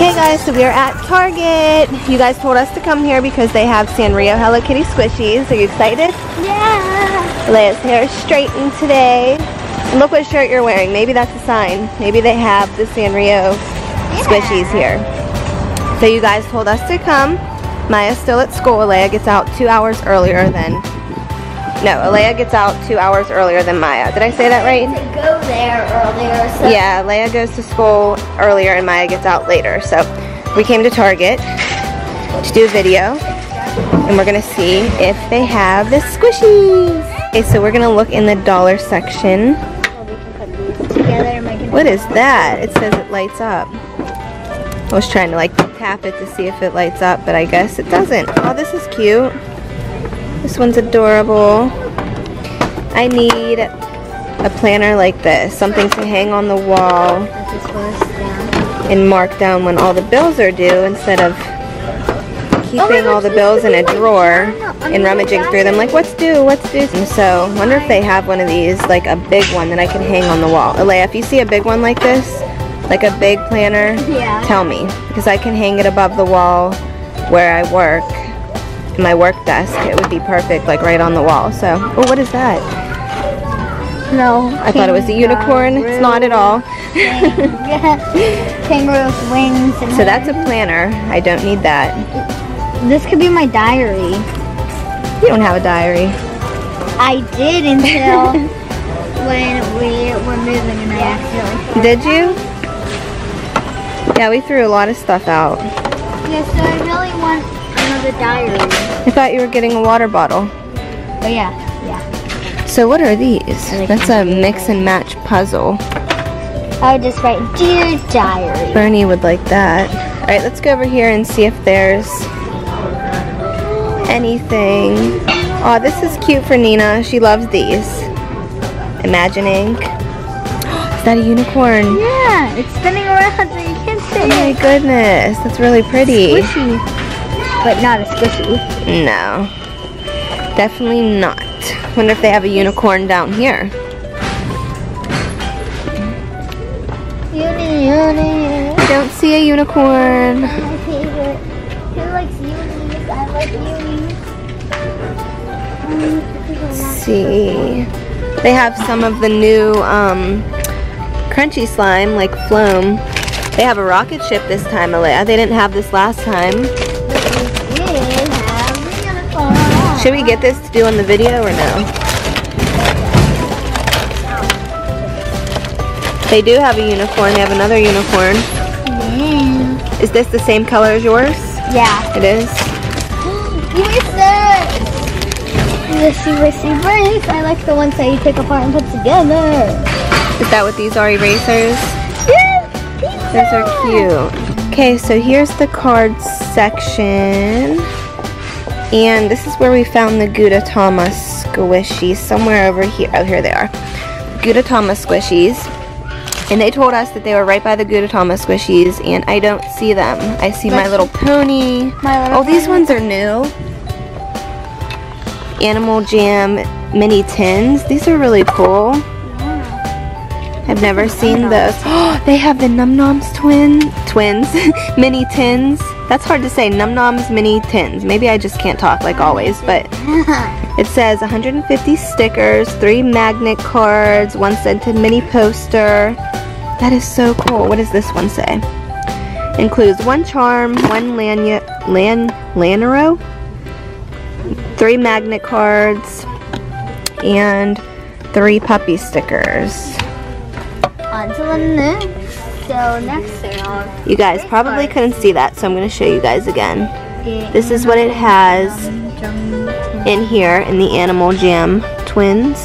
Okay guys, so we are at Target. You guys told us to come here because they have Sanrio Hello Kitty squishies. Are you excited? Yeah! Leia's hair is straightened today. And look what shirt you're wearing. Maybe that's a sign. Maybe they have the Sanrio squishies here. So you guys told us to come. Maya's still at school. Leia gets out 2 hours earlier than... No, Leia gets out 2 hours earlier than Maya. Did I say that right? To go there earlier. So. Yeah, Leia goes to school earlier and Maya gets out later. So we came to Target to do a video. And we're going to see if they have the squishies. Okay, so we're going to look in the dollar section. Well, we can put these together. What is that? It says it lights up. I was trying to like tap it to see if it lights up, but I guess it doesn't. Oh, this is cute. This one's adorable. I need a planner like this, something to hang on the wall and mark down when all the bills are due instead of keeping all the bills in a drawer and rummaging through them like what's due. And so I wonder if they have one of these, like a big one that I can hang on the wall. Alea, if you see a big one like this, like a big planner, tell me, because I can hang it above the wall where I work. My work desk, it would be perfect, like right on the wall. So, oh, what is that? No, I thought it was a unicorn. It's not at all. Kangaroo's wings. And so that's a planner. I don't need that. This could be my diary. You don't have a diary. I did until when we were moving and I accidentally. Did you? Yeah, we threw a lot of stuff out. Yeah, so I really want. The diary. I thought you were getting a water bottle. Oh yeah, yeah. So what are these? That's a mix and match puzzle. I would just write, Dear Diary. Bernie would like that. Alright, let's go over here and see if there's anything. Aw, this is cute for Nina. She loves these. Imagining. Is that a unicorn? Yeah, it's spinning around so you can't see it. Oh my goodness, that's really pretty. Squishy. But not a squishy. No. Definitely not. Wonder if they have a unicorn down here. Uni. Don't see a unicorn. My favorite. Who likes unis? I like unis. Let's see. They have some of the new crunchy slime, like Floam. They have a rocket ship this time, Alea. They didn't have this last time. Should we get this to do on the video or no? They do have a unicorn. They have another unicorn. Yeah. Is this the same color as yours? Yeah. It is? Give me this. Erase. I like the ones that you take apart and put together. Is that what these are, erasers? Yeah. These are cute. Okay, so here's the card section. And this is where we found the Gudetama squishies, somewhere over here. Oh, here they are. Gudetama squishies. And they told us that they were right by the Gudetama squishies, and I don't see them. I see My Little Pony. Oh, these ones are new. Animal Jam mini tins. These are really cool. I've never seen those. Oh, they have the Num Noms twins mini tins. That's hard to say, Num Noms mini tins. Maybe I just can't talk like always, but it says 150 stickers, 3 magnet cards, 1 scented mini poster. That is so cool. What does this one say? Includes 1 charm, 1 lanero, 3 magnet cards, and 3 puppy stickers. On to the next. So next thing on. You guys probably couldn't see that, so I'm going to show you guys again. This is what it has in here in the Animal Jam tins.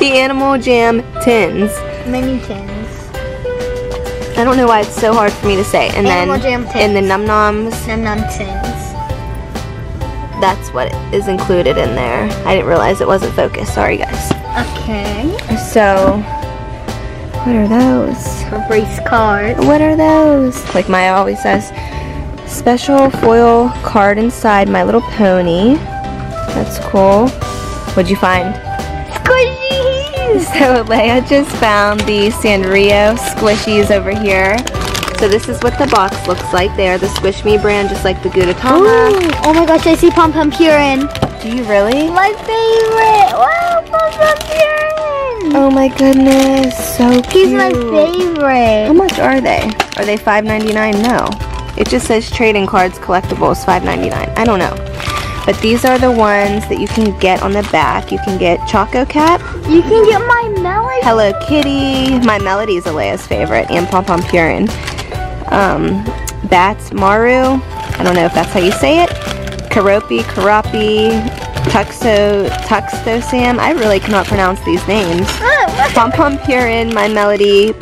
The Animal Jam tins. Mini tins. I don't know why it's so hard for me to say. And Animal Jam tins. And the Num Noms. Num Nom tins. That's what is included in there. I didn't realize it wasn't focused. Sorry, guys. Okay. So... what are those? Race cards. What are those? Like Maya always says, special foil card inside My Little Pony. That's cool. What'd you find? Squishies! So Leia just found the Sanrio squishies over here. So So this is what the box looks like. They are the Squish Me brand, just like the Gudetama. Ooh, oh my gosh, I see Pom Pom Purin. Do you really? My favorite! Wow, Pom Pom Purin! Oh my goodness, so cute. He's my favorite. How much are they? Are they $5.99? No. It just says trading cards collectibles $5.99. I don't know. But these are the ones that you can get on the back. You can get Choco Cat. You can get My Melody. Hello Kitty. My Melody is Alea's favorite, and Pom Pom Purin. Badtz-Maru. I don't know if that's how you say it. Keroppi. Tuxedo Sam. I really cannot pronounce these names. Pom Pom Purin, My Melody,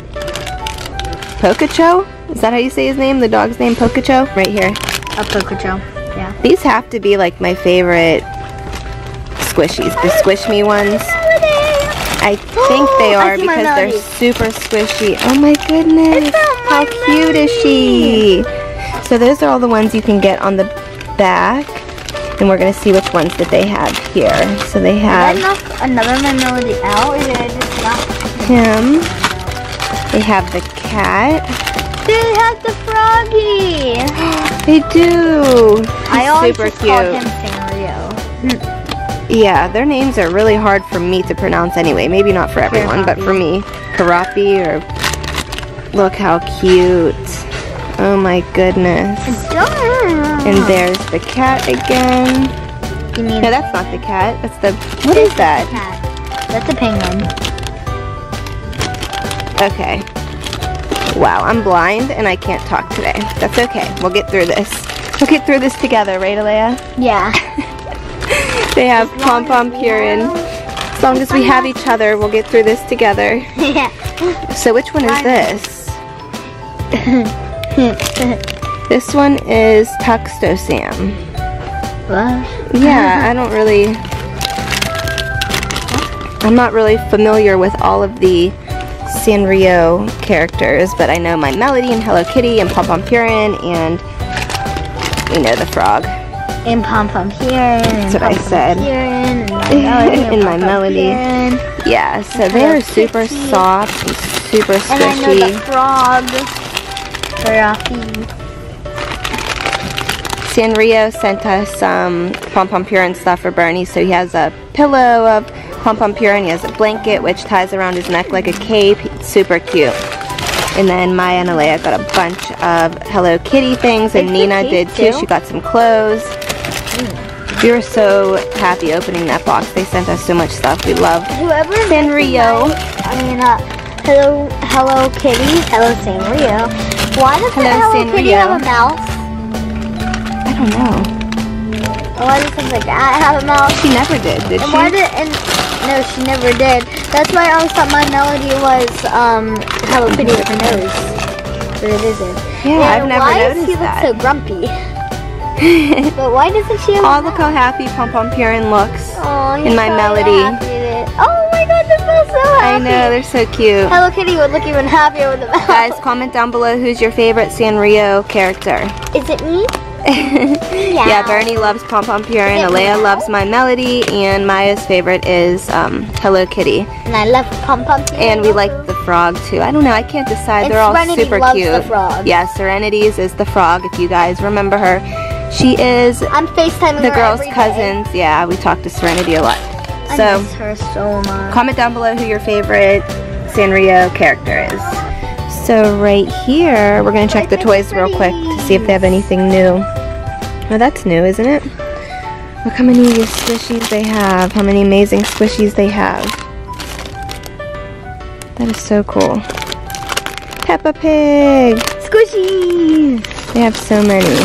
Pochacco. Is that how you say his name? The dog's name, Pochacco? Right here. A Pochacco, yeah. These have to be like my favorite squishies, the Squish Me ones. I think they are because they're super squishy. Oh my goodness, how cute is she? So those are all the ones you can get on the back. And we're gonna see which ones that they have here. So they have... Did I knock another My Melody out, or did I just knock him? They have the cat. They have the froggy. They do. He's super cute. I always call him Sanrio. Yeah, their names are really hard for me to pronounce anyway. Maybe not for everyone, but for me. Keroppi, or look how cute. Oh my goodness. And there's the cat again. No, that's not the cat. That's the what is that? That's a penguin. Okay. Wow, I'm blind and I can't talk today. That's okay. We'll get through this. We'll get through this together, right, Alea? Yeah. They have Pom Pom Purin. As long as we have each other, we'll get through this together. Yeah. So which one is this? This one is Tuxedo Sam. What? Yeah, I don't really... I'm not really familiar with all of the Sanrio characters, but I know My Melody and Hello Kitty and Pom Pom Purin and you know the frog. And Pom Pom Purin. That's what I said. And My Melody. Yeah, so they are super soft and super squishy. And I know the frog. Sanrio sent us some Pom Pom Purin stuff for Bernie, so he has a pillow of Pom Pom Purin. He has a blanket which ties around his neck like a cape. It's super cute. And then Maya and Alea got a bunch of Hello Kitty things, and Nina did too. She got some clothes. We were so happy opening that box. They sent us so much stuff. We love Sanrio. Hello Kitty. Hello Sanrio. Why does Hello Kitty have a mouse? I don't know. Why does something like that have a mouse? She never did she? No, she never did. That's why I always thought My Melody was Hello Kitty with her nose. But it isn't. Yeah, I've never noticed that. Why does she look so grumpy? But why doesn't she have look how happy Pom Pom Purin looks in My Melody. Oh my god, they feel so happy. I know, they're so cute. Hello Kitty would look even happier with a mouse. Guys, comment down below who's your favorite Sanrio character. Is it me? Yeah, Bernie loves Pom Pom Purin, Alea loves My Melody, and Maya's favorite is Hello Kitty. And I love Pom Pom Purin. And we like the frog too. I don't know, I can't decide. They're all super cute. The frog. Yeah, Serenity's is the frog, if you guys remember her. She is the girl's cousins. Yeah, we talk to Serenity a lot. I miss her so much. Comment down below who your favorite Sanrio character is. So right here, we're going to check the toys real quick to see if they have anything new. Oh, that's new, isn't it? Look how many squishies they have. How many amazing squishies they have. That is so cool. Peppa Pig! Squishies! They have so many.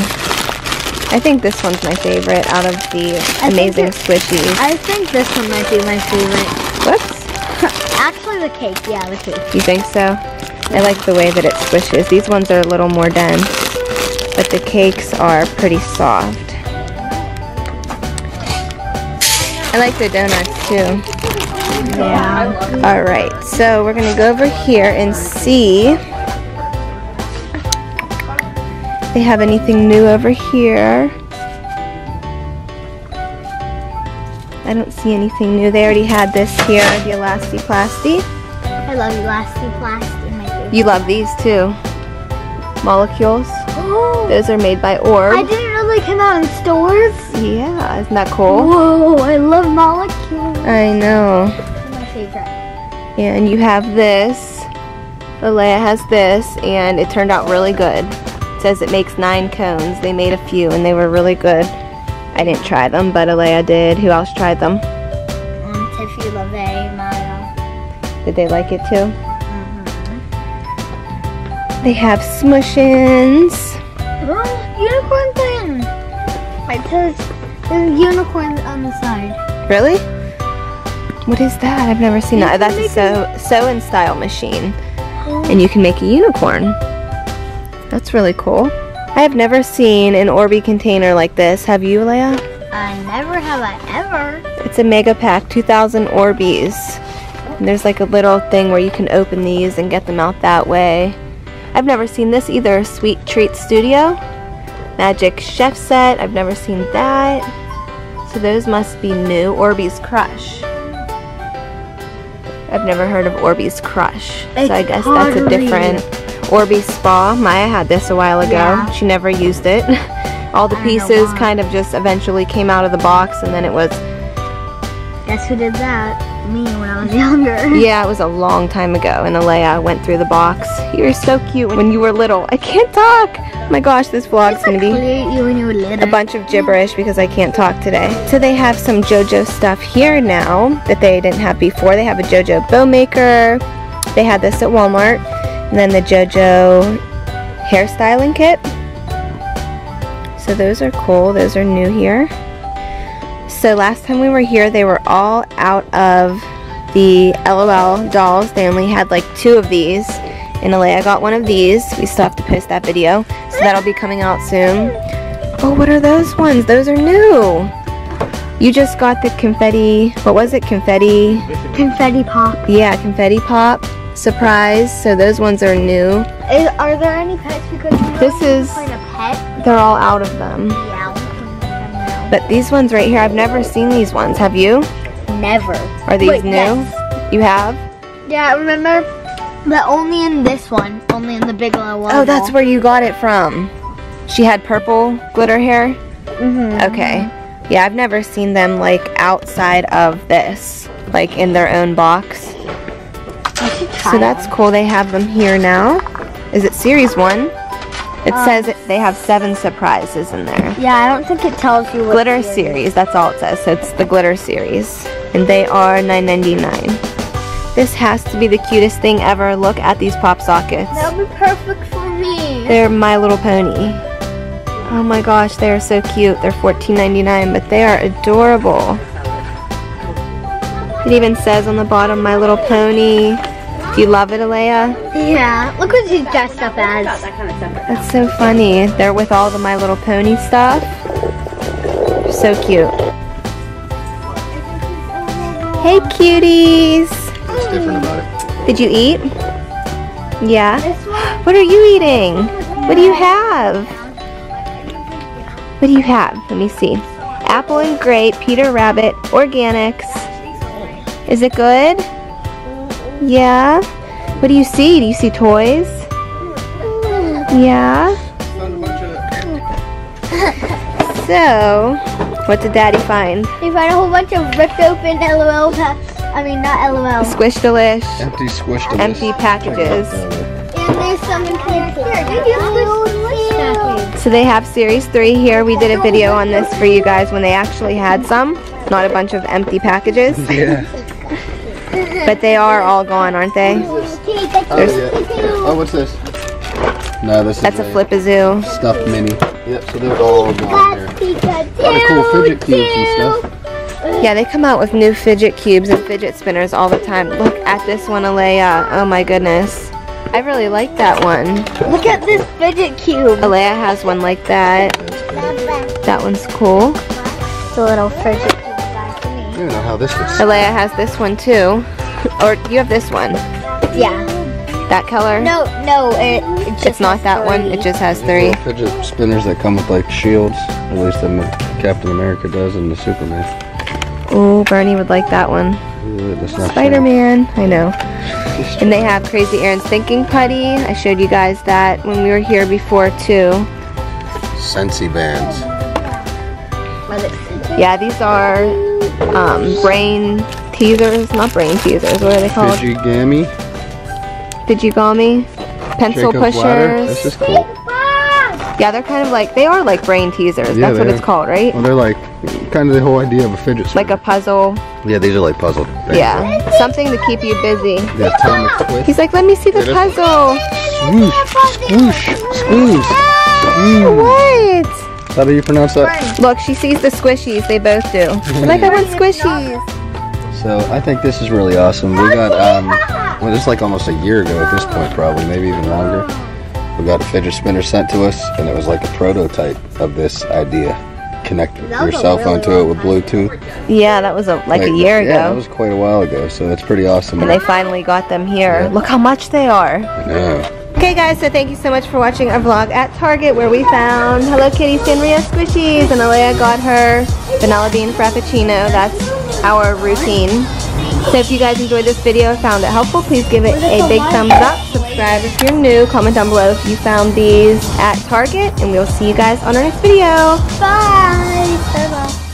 I think this one's my favorite out of the amazing squishies. I think this one might be my favorite. Whoops. Actually, the cake. Yeah, the cake. You think so? I like the way that it squishes. These ones are a little more dense, but the cakes are pretty soft. I like the donuts too. Yeah. Alright, so we're going to go over here and see if they have anything new over here. I don't see anything new. They already had this here, the Elasti Plasti. I love Elasti Plasti. You love these too. molecules. Those are made by Orb. I didn't know they came out in stores. Yeah, isn't that cool? Whoa, I love molecules. I know. My favorite. And you have this. Alea has this, and it turned out really good. It says it makes 9 cones. They made a few, and they were really good. I didn't try them, but Alea did. Who else tried them? Tiffy, LaVey, Maya. Did they like it too? They have Smushins. Oh, unicorn thing. It says there's unicorns on the side. Really? What is that? I've never seen that. That's a sew-and style machine. Oh. And you can make a unicorn. That's really cool. I have never seen an Orbeez container like this. Have you, Leia? Never have I ever. It's a mega pack, 2,000 Orbeez. And there's like a little thing where you can open these and get them out that way. I've never seen this either. Sweet Treat Studio. Magic Chef Set. I've never seen that. So those must be new. Orbeez Crush. I've never heard of Orbeez Crush. So I guess that's a different. Orbeez Spa. Maya had this a while ago. Yeah. She never used it. All the pieces kind of just eventually came out of the box, and then it was... Guess who did that? Me when I was younger. Yeah, it was a long time ago, and Alea went through the box. You were so cute when you were little. I can't talk. Oh my gosh, this vlog's gonna be a bunch of gibberish because I can't talk today. So they have some JoJo stuff here now that they didn't have before. They have a JoJo bow maker. They had this at Walmart, and then the JoJo hairstyling kit. So those are cool. Those are new here. So last time we were here, they were all out of the LOL dolls. They only had like 2 of these, and Alea got 1 of these. We still have to post that video, so that'll be coming out soon. Oh, what are those ones? Those are new. You just got the confetti, what was it? Confetti? Confetti Pop. Yeah, Confetti Pop. Surprise. So those ones are new. Are there any pets? Because you know this is, find a pet? They're all out of them. Yeah. But these ones right here, I've never seen these ones. Have you? Never. Are these new? Yes. You have? Yeah, I remember, but only in this one. Only in the Bigelow one. Oh, that's where you got it from. She had purple glitter hair? Mm-hmm. Okay. Yeah, I've never seen them like outside of this. Like in their own box. So that's cool. They have them here now. Is it series 1? It says they have 7 surprises in there. Yeah, I don't think it tells you what Glitter series, that's all it says. So it's the Glitter series. And they are $9.99. This has to be the cutest thing ever. Look at these pop sockets. That would be perfect for me. They're My Little Pony. Oh my gosh, they are so cute. They're $14.99, but they are adorable. It even says on the bottom, My Little Pony. Do you love it, Alea? Yeah. Look what she's dressed up as. That's so funny. They're with all the My Little Pony stuff. So cute. Hey, cuties. What's different about it? Did you eat? Yeah. What are you eating? What do you have? What do you have? Let me see. Apple and grape, Peter Rabbit, organics. Is it good? Yeah. What do you see? Do you see toys? Yeah. So, what did Daddy find? He found a whole bunch of ripped open LOL packs. I mean, not LOL. Squish-delish. Empty squish-delish. Empty packages. And there's some in here. So they have series 3 here. We did a video on this for you guys when they actually had some. Not a bunch of empty packages. Yeah. But they are all gone, aren't they? Oh, what's this? No, this is a Flip a Zoo. Stuffed mini. Yep, so they're all gone there. A lot of cool fidget cubes and stuff. Yeah, they come out with new fidget cubes and fidget spinners all the time. Look at this one, Alea. Oh my goodness. I really like that one. Look at this fidget cube. Alea has one like that. That one's cool. It's a little fidget cube. I don't know how this looks. Alea has this one too. Or you have this one. Yeah. That color? No. It's not that one. It just has 3. Fidget spinners that come with like shields. At least Captain America does and the Superman. Oh, Bernie would like that one. Spider-Man. I know. And they have Crazy Aaron's Thinking Putty. I showed you guys that when we were here before too. Scentsy bands. Yeah, these are brain teasers. Not brain teasers. What are they called? Digigami. Digigami. Pencil Jacob's pushers. Ladder. This is cool. Yeah, they're kind of like, they are like brain teasers. Yeah, that's what it's called, right? Well, they're like kind of the whole idea of a fidget spinner. Like a puzzle. Yeah, these are like puzzle things. Yeah, right? Something to keep you busy. Yeah, atomic twist. He's like, let me see the puzzle. Swoosh, swoosh, squeeze. What? How do you pronounce that? Look, she sees the squishies. They both do. Like, I want squishies. So I think this is really awesome. We got, well, this is like almost a year ago at this point, probably, maybe even longer. We got a fidget spinner sent to us, and it was like a prototype of this idea. Connect your cell phone to it with Bluetooth. Yeah, that was like a year ago. Yeah, that was quite a while ago, so that's pretty awesome. And they finally got them here. Yeah. Look how much they are. I know. Okay guys, so thank you so much for watching our vlog at Target, where we found Hello Kitty Sanrio squishies, and Alea got her vanilla bean frappuccino. That's our routine. So if you guys enjoyed this video and found it helpful, please give it a big thumbs up. Subscribe if you're new. Comment down below if you found these at Target, and we'll see you guys on our next video. Bye! Bye-bye.